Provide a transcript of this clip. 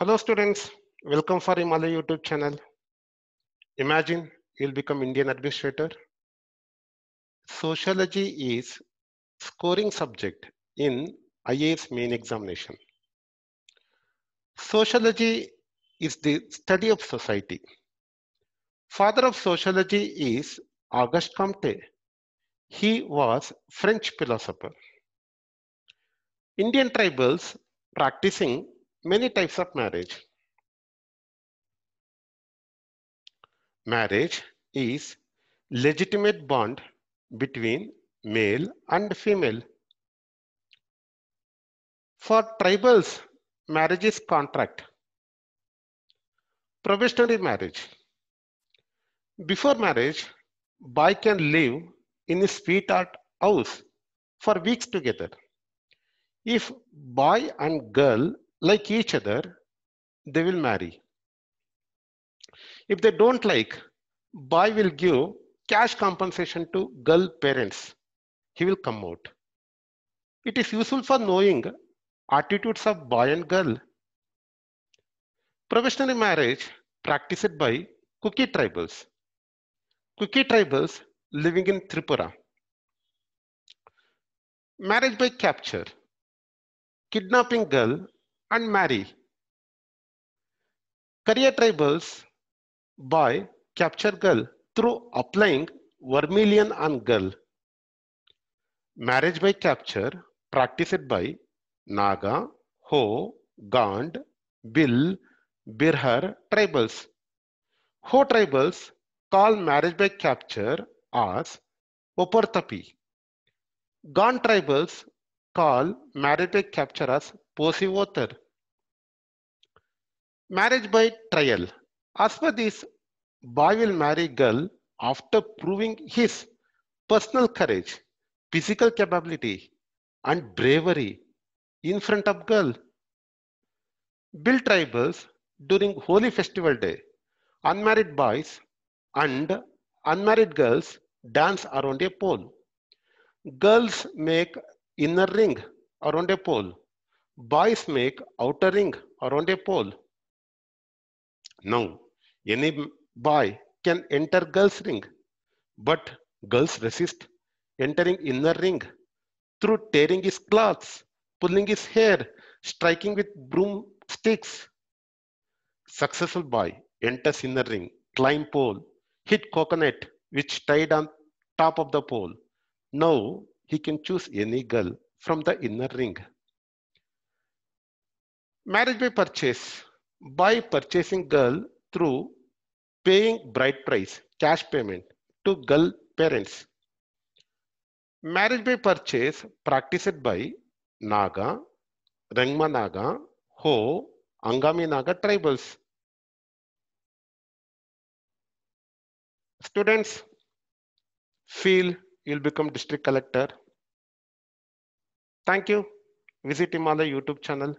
Hello students, welcome for Himalayan YouTube channel. Imagine you'll become Indian administrator. Sociology is scoring subject in IAS main examination. Sociology is the study of society. Father of sociology is August Comte. He was French philosopher. Indian tribals practicing many types of marriage. Marriage is legitimate bond between male and female. For tribals, marriage is contract. Provisionary marriage. Before marriage, boy can live in his sweetheart house for weeks together. If boy and girl like each other, they will marry. If they don't like, boy will give cash compensation to girl parents. He will come out. It is useful for knowing attitudes of boy and girl. Provisionary marriage practiced by Kuki tribals. Kuki tribals living in Tripura. Marriage by capture. Kidnapping girl and marry. Kharia tribals, boy capture girl through applying vermilion on girl. Marriage by capture practiced by Naga, Ho, Gond, Bhil, Birhar tribals. Ho tribals call marriage by capture as Oportopi. Gond tribals call marriage by capture as Posiother. Marriage by trial. As for this, boy will marry girl after proving his personal courage, physical capability, and bravery in front of girl. Bhil tribals during Holi festival day, unmarried boys and unmarried girls dance around a pole. Girls make inner ring around a pole. Boys make outer ring around a pole. Now, any boy can enter girls' ring, but girls resist entering inner ring through tearing his clothes, pulling his hair, striking with broomsticks. Successful boy enters inner ring, climb pole, hit coconut which tied on top of the pole. Now he can choose any girl from the inner ring. Marriage by purchase. By purchasing girl through paying bride price, cash payment to girl parents. Marriage by purchase practiced by Naga, Rengma Naga, Ho, Angami Naga tribals. Students, feel you'll become district collector. Thank you. Visit Himalayan YouTube channel.